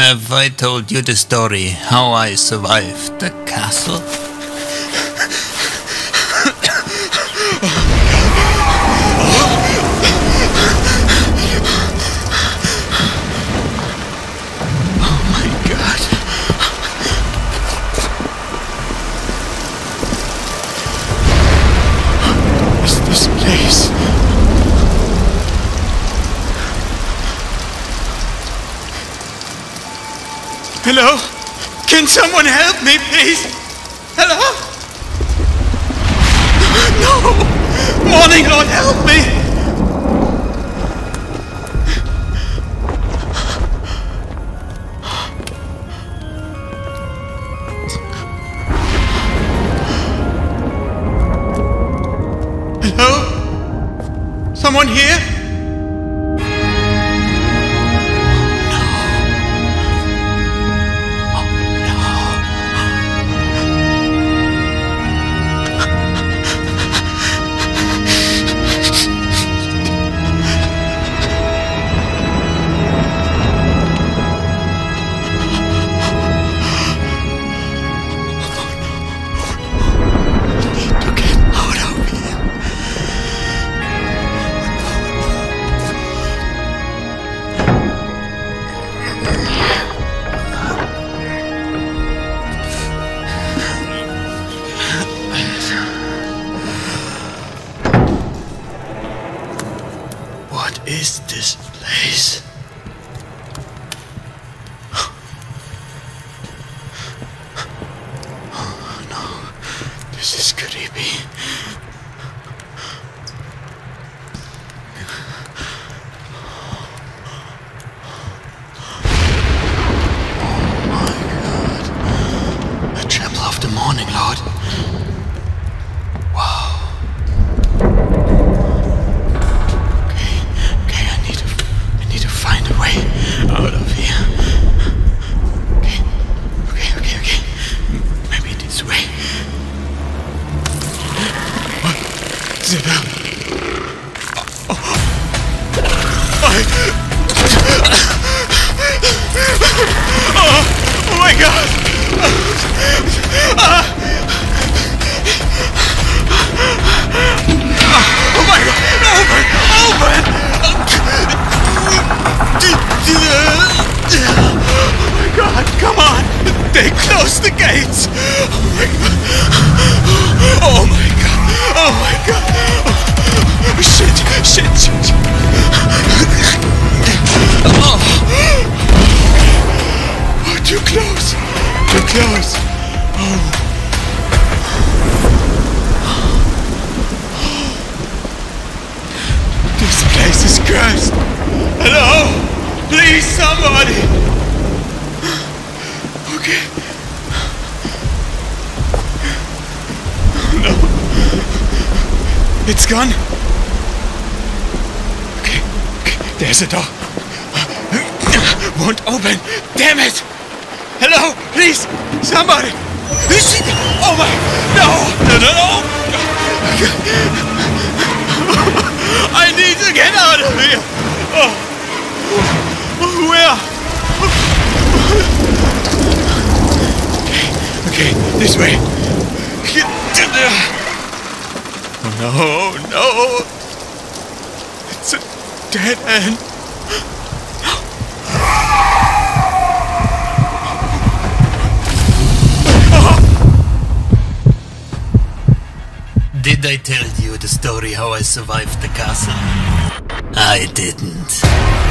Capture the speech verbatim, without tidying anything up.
Have I told you the story how I survived the castle? Hello? Can someone help me, please? Hello? No! Morning Lord, help me! Hello? Someone here? Is this place? Oh no, this is creepy. Oh my God. I tremble of the morning, Lord. Sit down. Oh. Oh. Oh my God! Oh my God! Albert! Albert! Oh my God! Come on! They closed the gates! Oh my God! Oh my God! Oh my God! Oh, shit! Shit! Shit! Oh. Oh, too close! Too close! Oh. This place is cursed! Hello? Please, somebody! Okay. It's gone. Okay, okay, there's a door. Won't open. Damn it! Hello, please, somebody. Oh my! No, no, no, no! I need to get out of here. Oh, where? Okay, okay, this way. No, no! It's a dead end! Did I tell you the story how I survived the castle? I didn't.